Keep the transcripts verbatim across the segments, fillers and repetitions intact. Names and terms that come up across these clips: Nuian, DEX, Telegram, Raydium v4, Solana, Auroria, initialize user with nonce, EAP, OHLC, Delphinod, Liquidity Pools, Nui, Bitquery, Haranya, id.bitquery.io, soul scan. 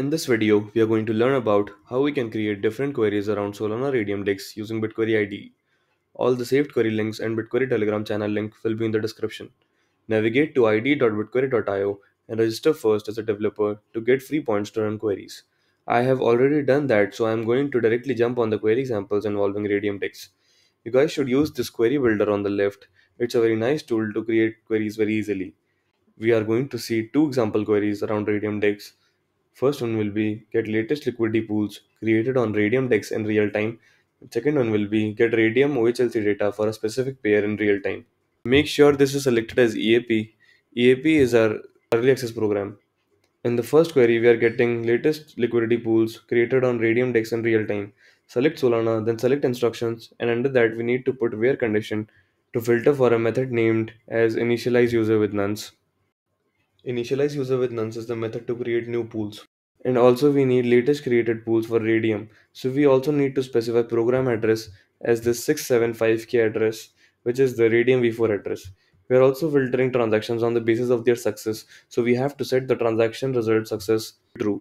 In this video, we are going to learn about how we can create different queries around Solana Raydium D E X using Bitquery I D E. All the saved query links and Bitquery Telegram channel link will be in the description. Navigate to I D dot bitquery dot I O and register first as a developer to get free points to run queries. I have already done that, so I am going to directly jump on the query samples involving Raydium D E X. You guys should use this query builder on the left. It's a very nice tool to create queries very easily. We are going to see two example queries around Raydium D E X. First one will be get latest liquidity pools created on Raydium D E X in real time. Second one will be get Raydium O H L C data for a specific pair in real time. Make sure this is selected as E A P. E A P is our early access program. In the first query, we are getting latest liquidity pools created on Raydium D E X in real time. Select Solana, then select instructions, and under that we need to put where condition to filter for a method named as initialize user with nonce. Initialize user with nonce is the method to create new pools, and also we need latest created pools for Raydium, so we also need to specify program address as the six seventy-five K address, which is the Raydium v four address. We are also filtering transactions on the basis of their success, so we have to set the transaction result success true.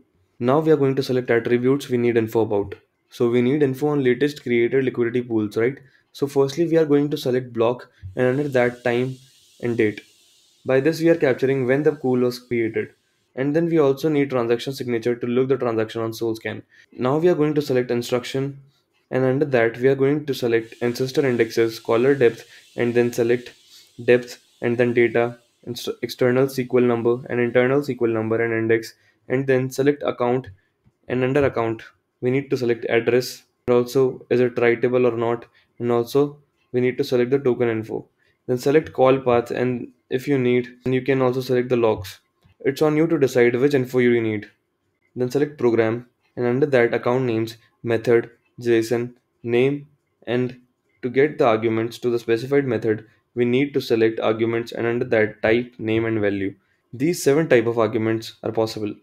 Now we are going to select attributes we need info about. So we need info on latest created liquidity pools, right? So firstly we are going to select block, and under that time and date. By this we are capturing when the pool was created, and then we also need transaction signature to look the transaction on soul scan. Now we are going to select instruction, and under that we are going to select ancestor indexes, caller depth, and then select depth and then data, external S Q L number and internal S Q L number and index, and then select account, and under account we need to select address, and also is it writable or not, and also we need to select the token info. Then select call path, and if you need, then you can also select the logs. It's on you to decide which info you need. Then select program, and under that account names, method, JSON, name, and to get the arguments to the specified method, we need to select arguments, and under that type, name, and value. These seven type of arguments are possible,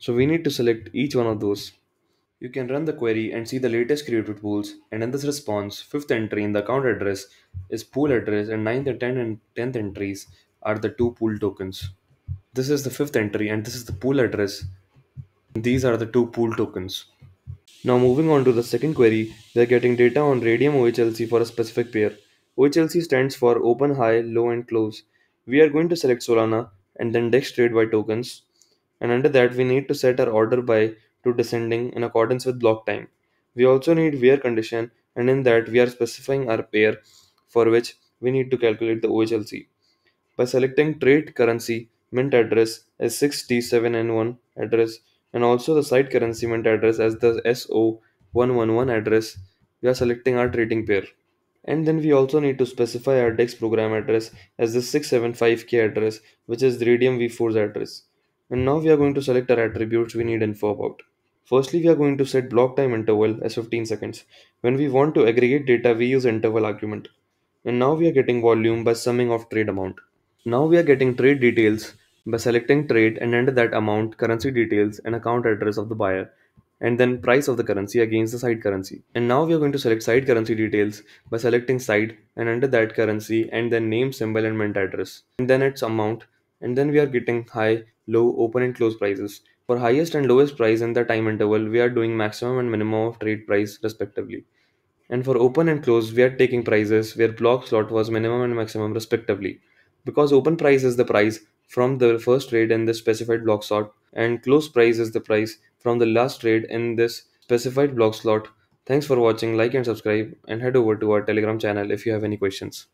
so we need to select each one of those. You can run the query and see the latest created pools, and in this response, fifth entry in the account address is pool address, and ninth and tenth entries are the two pool tokens. This is the fifth entry and this is the pool address. These are the two pool tokens. Now moving on to the second query, we are getting data on Raydium O H L C for a specific pair. O H L C stands for open, high, low, and close. We are going to select Solana and then D E X trade by tokens, and under that we need to set our order by to descending in accordance with block time. We also need where condition, and in that we are specifying our pair for which we need to calculate the O H L C. By selecting trade currency mint address as six T seven N one address, and also the site currency mint address as the S O one eleven address, we are selecting our trading pair. And then we also need to specify our D E X program address as the six seventy-five K address, which is the Raydium v four's address. And now we are going to select our attributes we need info about. Firstly, we are going to set block time interval as fifteen seconds. When we want to aggregate data, we use interval argument. And now we are getting volume by summing of trade amount. Now we are getting trade details by selecting trade, and under that amount, currency details, and account address of the buyer, and then price of the currency against the side currency. And now we are going to select side currency details by selecting side, and under that currency, and then name, symbol, and mint address, and then its amount, and then we are getting high, low, open, and close prices. For highest and lowest price in the time interval, we are doing maximum and minimum of trade price respectively. And for open and close, we are taking prices where block slot was minimum and maximum respectively. Because open price is the price from the first trade in this specified block slot, and close price is the price from the last trade in this specified block slot. Thanks for watching, like and subscribe, and head over to our Telegram channel if you have any questions.